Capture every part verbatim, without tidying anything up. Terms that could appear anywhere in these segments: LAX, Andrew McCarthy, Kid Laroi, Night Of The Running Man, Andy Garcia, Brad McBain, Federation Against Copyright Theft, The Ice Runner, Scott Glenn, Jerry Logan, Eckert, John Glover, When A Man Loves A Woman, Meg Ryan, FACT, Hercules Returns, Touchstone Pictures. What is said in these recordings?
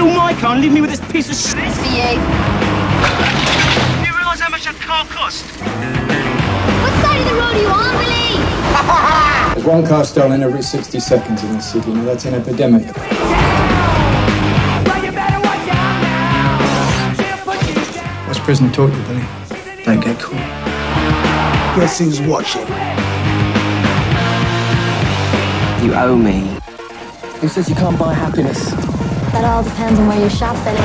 steal my car and leave me with this piece of shit. It's for you. Do you realise how much a car cost? What side of the road are you on, really? There's one car stolen every sixty seconds in this city. Now that's an epidemic. What's prison taught you, Billy? Don't get caught. Great things watching. You owe me. Who says you can't buy happiness? That all depends on where you shop, Billy.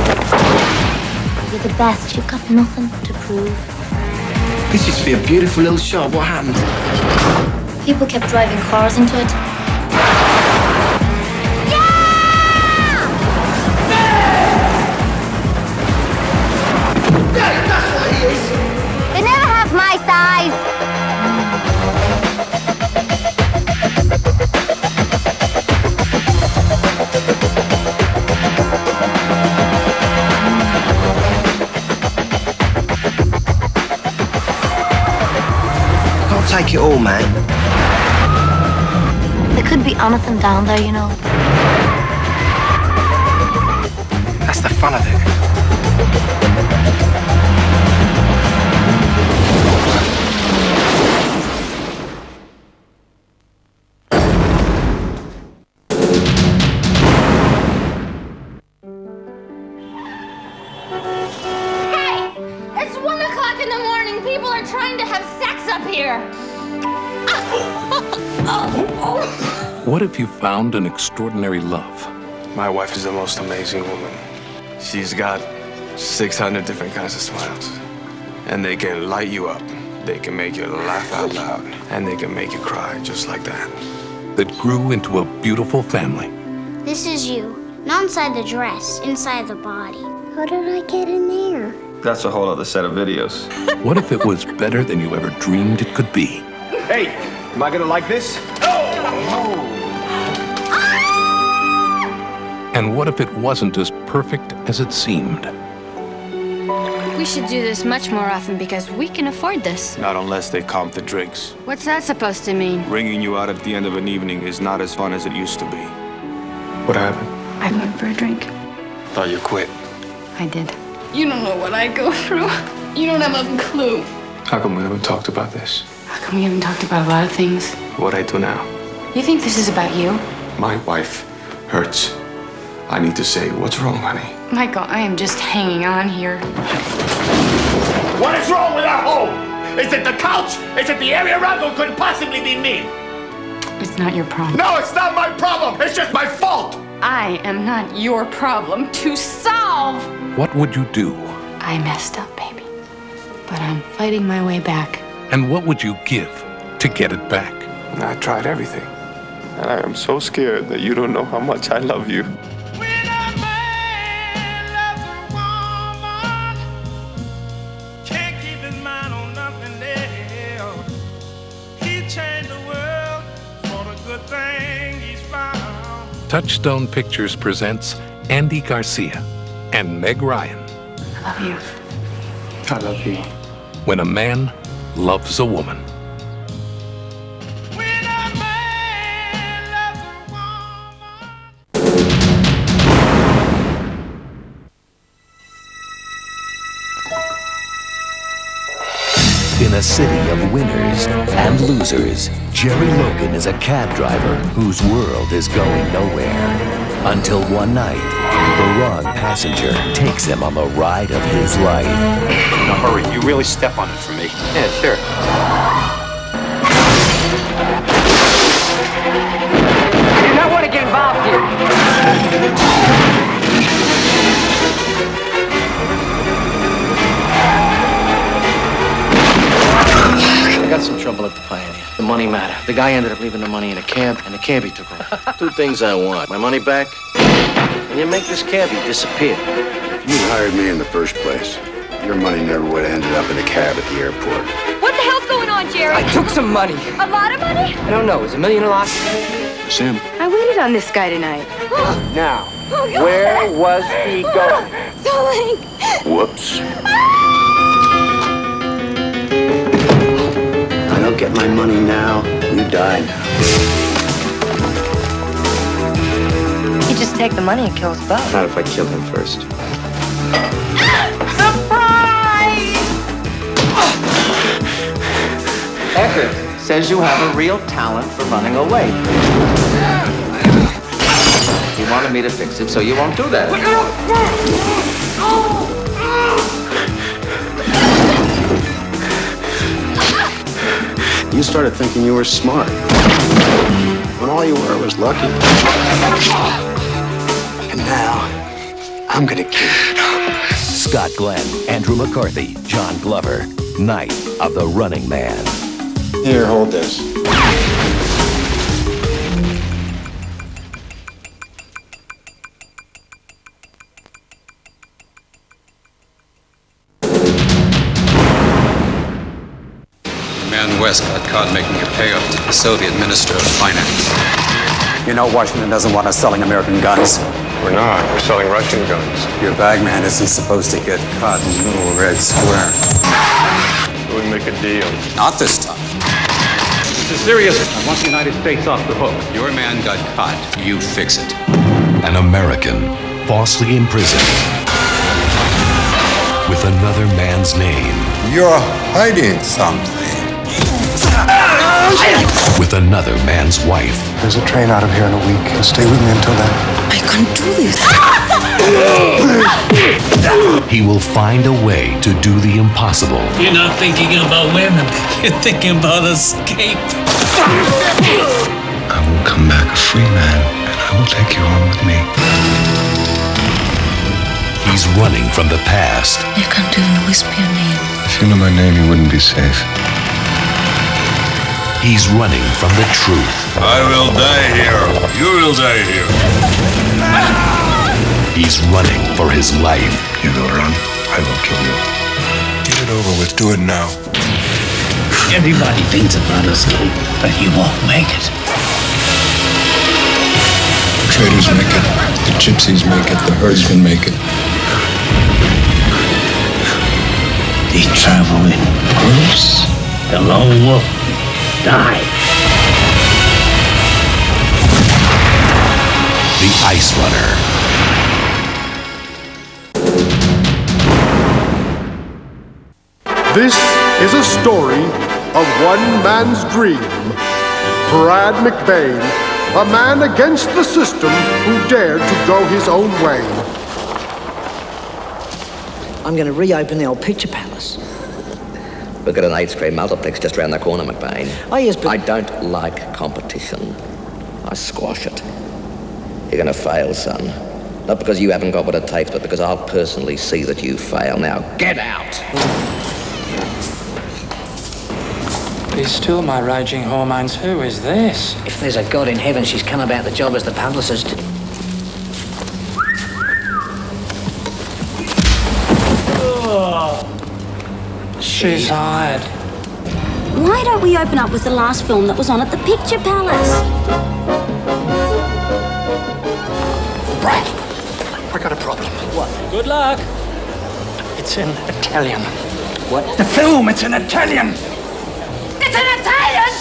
You're the best. You've got nothing to prove. This used to be a beautiful little shop. What happened? People kept driving cars into it. Yeah! Yeah! Yeah, that's what it is. They never have my size. Take it all, man. There could be anything down there, you know. That's the fun of it. Hey! It's one o'clock in the morning. People are trying to have sex up here. What if you found an extraordinary love? My wife is the most amazing woman. She's got six hundred different kinds of smiles. And they can light you up. They can make you laugh out loud. And they can make you cry just like that. That grew into a beautiful family. This is you. Not inside the dress, inside the body. How did I get in there? That's a whole other set of videos. What if it was better than you ever dreamed it could be? Hey, am I gonna like this? Oh! And what if it wasn't as perfect as it seemed? We should do this much more often because we can afford this. Not unless they comp the drinks. What's that supposed to mean? Ringing you out at the end of an evening is not as fun as it used to be. What happened? I went for a drink. Thought you quit. I did. You don't know what I go through. You don't have a clue. How come we haven't talked about this? How come we haven't talked about a lot of things? What I do now. You think this is about you? My wife hurts. I need to say, what's wrong, honey? Michael, I am just hanging on here. What is wrong with our home? Is it the couch? Is it the area around? It couldn't possibly be me. It's not your problem. No, it's not my problem. It's just my fault. I am not your problem to solve. What would you do? I messed up, baby. But I'm fighting my way back. And what would you give to get it back? I tried everything. And I am so scared that you don't know how much I love you. When a man loves a woman, can't keep his mind on nothing else. He changed the world for the good thing he's found. Touchstone Pictures presents Andy Garcia and Meg Ryan. I love you. I love you. When a Man Loves a Woman. In a city of winners and losers, Jerry Logan is a cab driver whose world is going nowhere. Until one night, the wrong passenger takes him on the ride of his life. Now hurry, you really step on it for me. Yeah, sure. I do not want to get involved here. I got some trouble at the Pioneer. The money matter. The guy ended up leaving the money in a cab, and the cabbie took off. Two things I want. My money back, and you make this cabbie disappear. If you'd hired me in the first place, your money never would have ended up in a cab at the airport. What the hell's going on, Jerry? I took some money. A lot of money? I don't know. Is a million a lot? It's him. I waited on this guy tonight. Now, oh, where was he going? Darling. Whoops. Get my money now, you die now. You just take the money and kill us both. Not if I kill him first. Surprise! Eckert says you have a real talent for running away. You wanted me to fix it, so you won't do that. Oh! You started thinking you were smart, when all you were was lucky. And now, I'm gonna kill you. Scott Glenn, Andrew McCarthy, John Glover, Night of the Running Man. Here, hold this. West got caught making a payoff to the Soviet Minister of Finance. You know Washington doesn't want us selling American guns. We're not. We're selling Russian guns. Your bagman isn't supposed to get caught in the little red square. So we make a deal. Not this time. This is serious. I want the United States off the hook. Your man got caught. You fix it. An American falsely imprisoned with another man's name. You're hiding something. With another man's wife. There's a train out of here in a week. Stay with me until then. I can't do this. He will find a way to do the impossible. You're not thinking about women. You're thinking about escape. I will come back a free man, and I will take you home with me. He's running from the past. You can't even whisper your name. If you knew my name, you wouldn't be safe. He's running from the truth. I will die here. You will die here. He's running for his life. You will run. I will kill you. Get it over with. Do it now. Everybody thinks about escape, but he won't make it. The traders make it. The gypsies make it. The herdsmen make it. They travel in groups. The lone wolf. Die. The Ice Runner. This is a story of one man's dream. Brad McBain, a man against the system who dared to go his own way. I'm going to reopen the old picture palace. We've got an ice cream multiplex just round the corner, McBain. Oh, yes, but... I don't like competition. I squash it. You're going to fail, son. Not because you haven't got what it takes, but because I'll personally see that you fail. Now, get out! He's still my raging hormones. Who is this? If there's a God in heaven, she's come about the job as the publicist. She's hired. Why don't we open up with the last film that was on at the Picture Palace? Brad, I got a problem. What? Good luck. It's in Italian. What? The film, it's in Italian. It's in Italian!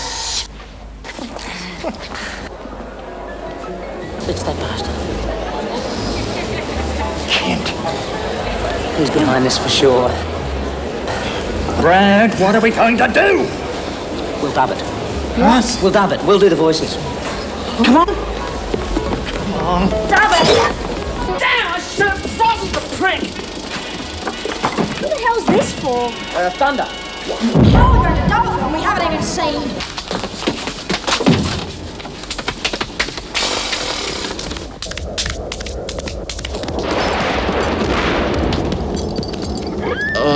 It's that bastard. Kent. He's behind this for sure. Brad, what are we going to do? We'll dub it. What? We'll dub it. We'll do the voices. Come on. Come on. Dub it! Damn, I should have throttled the prick! Who the hell's this for? Uh, thunder. How are we going to dub it when we haven't even seen?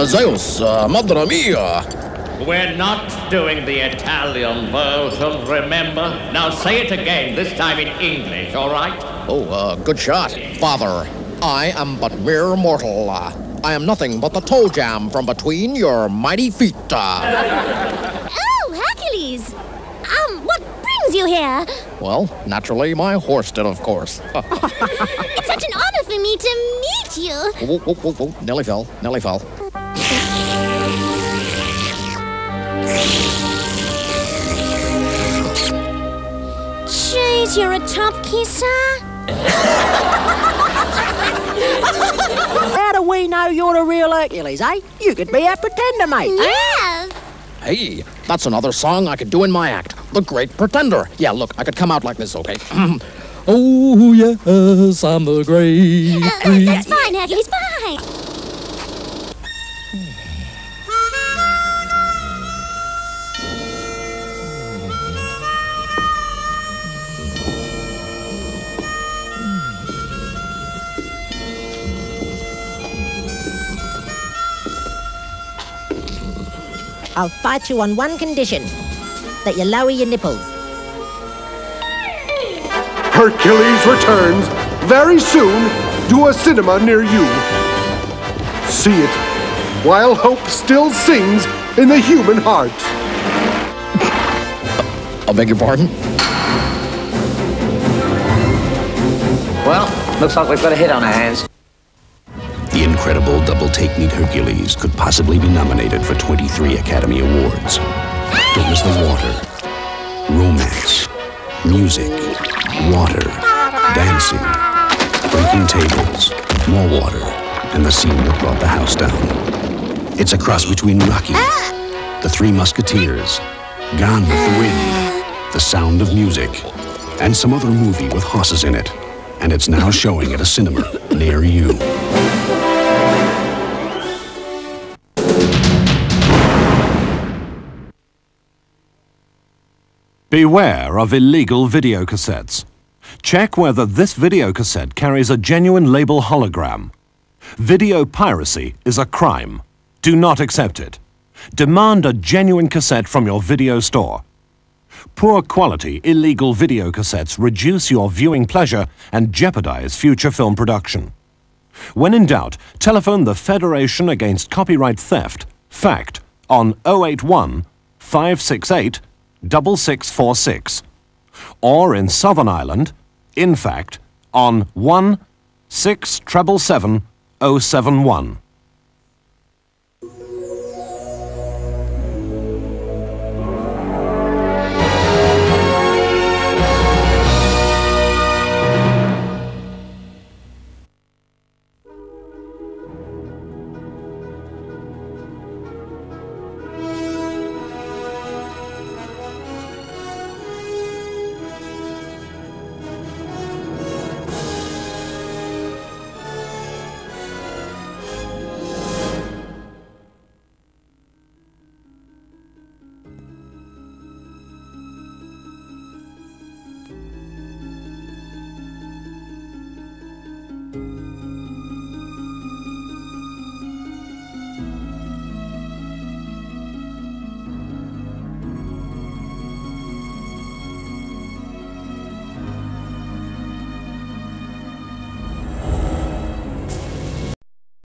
Zeus, Madre Mia. We're not doing the Italian version, remember? Now say it again, this time in English, all right? Oh, uh, good shot, Father. I am but mere mortal. I am nothing but the toe jam from between your mighty feet. Oh, Hercules! Um, what brings you here? Well, naturally, my horse did, of course. It's such an honor for me to meet you. Whoa, whoa, whoa, whoa. Nelly fell, Nelly fell. Jeez, you're a top kisser. How do we know you're a real Hercules, eh? You could be our pretender, mate. Yeah. Hey, that's another song I could do in my act. The Great Pretender. Yeah, look, I could come out like this, okay? Oh, yes, I'm the great... Uh, that, that's fine, Hercules, fine. I'll fight you on one condition, that you lower your nipples. Hercules returns very soon to a cinema near you. See it while hope still sings in the human heart. I beg your pardon? Well, looks like we've got a hit on our hands. The incredible double-take meet Hercules could possibly be nominated for twenty-three Academy Awards. There was the water, romance, music, water, dancing, breaking tables, more water, and the scene that brought the house down. It's a cross between Rocky, The Three Musketeers, Gone with the Wind, The Sound of Music, and some other movie with horses in it. And it's now showing at a cinema near you. Beware of illegal videocassettes. Check whether this videocassette carries a genuine label hologram. Video piracy is a crime. Do not accept it. Demand a genuine cassette from your video store. Poor quality illegal videocassettes reduce your viewing pleasure and jeopardize future film production. When in doubt, telephone the Federation Against Copyright Theft, FACT, on oh eight one, five six eight, six six four six, or in Southern Ireland, in fact, on one six seven seven seven oh seven one.